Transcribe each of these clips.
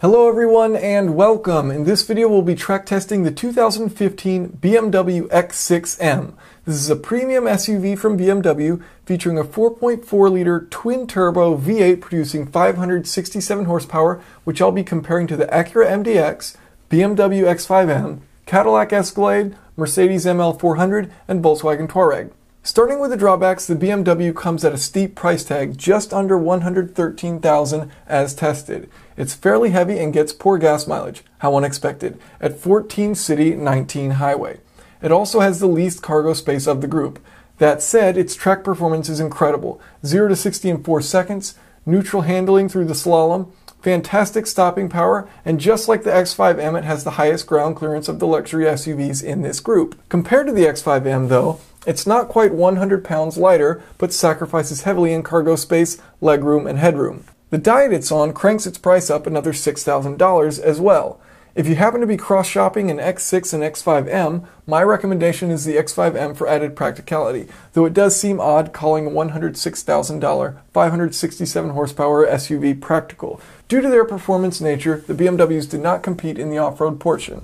Hello everyone and welcome. In this video we'll be track testing the 2015 BMW X6M. This is a premium SUV from BMW featuring a 4.4-liter twin-turbo V8 producing 567 horsepower, which I'll be comparing to the Acura MDX, BMW X5M, Cadillac Escalade, Mercedes ML400, and Volkswagen Touareg. Starting with the drawbacks, the BMW comes at a steep price tag, just under $113,000 as tested. It's fairly heavy and gets poor gas mileage, how unexpected, at 14 city, 19 highway. It also has the least cargo space of the group. That said, its track performance is incredible. 0 to 60 in 4 seconds, neutral handling through the slalom, fantastic stopping power, and just like the X5M, it has the highest ground clearance of the luxury SUVs in this group. Compared to the X5M though, it's not quite 100 pounds lighter, but sacrifices heavily in cargo space, legroom, and headroom. The diet it's on cranks its price up another $6,000 as well. If you happen to be cross-shopping an X6 and X5M, my recommendation is the X5M for added practicality, though it does seem odd calling a $106,000 567 horsepower SUV practical. Due to their performance nature, the BMWs did not compete in the off-road portion.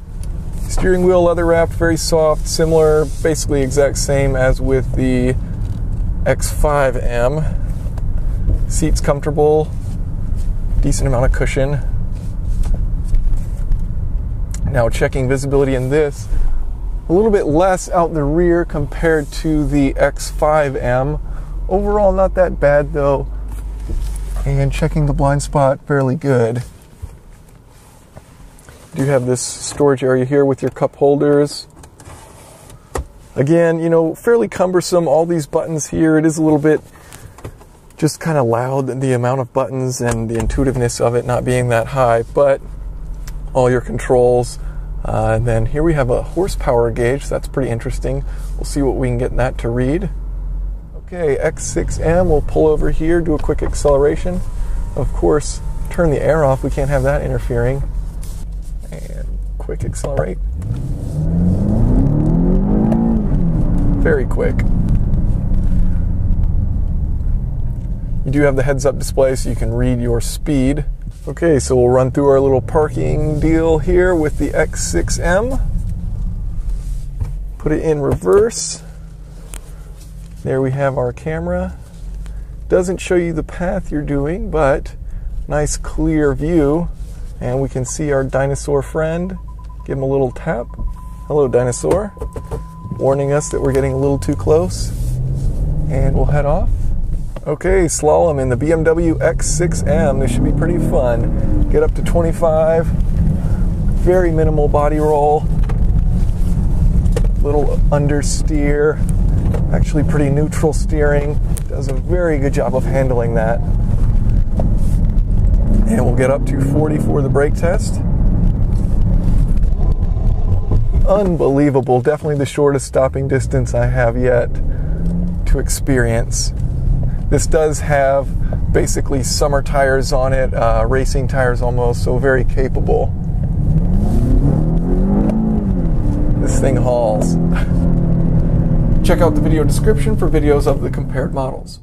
Steering wheel leather wrapped, very soft, similar, basically exact same as with the X5M. Seats comfortable, decent amount of cushion. Now checking visibility in this, a little bit less out the rear compared to the X5M. Overall not that bad though, and checking the blind spot, fairly good. You have this storage area here with your cup holders. Again, you know, fairly cumbersome, all these buttons here. It is a little bit just kind of loud, the amount of buttons and the intuitiveness of it not being that high, but all your controls. And then here we have a horsepower gauge. That's pretty interesting. We'll see what we can get that to read. Okay, X6M, we'll pull over here, do a quick acceleration. Of course, turn the air off. We can't have that interfering. And quick accelerate. Very quick. You do have the heads-up display so you can read your speed. Okay, so we'll run through our little parking deal here with the X6M. Put it in reverse. There we have our camera. Doesn't show you the path you're doing, but nice clear view. And we can see our dinosaur friend. Give him a little tap. Hello, dinosaur. Warning us that we're getting a little too close. And we'll head off. Okay, slalom in the BMW X6M. This should be pretty fun. Get up to 25. Very minimal body roll. Little understeer. Actually pretty neutral steering. Does a very good job of handling that. And we'll get up to 40 for the brake test. Unbelievable. Definitely the shortest stopping distance I have yet to experience. This does have basically summer tires on it, racing tires almost, so very capable. This thing hauls. Check out the video description for videos of the compared models.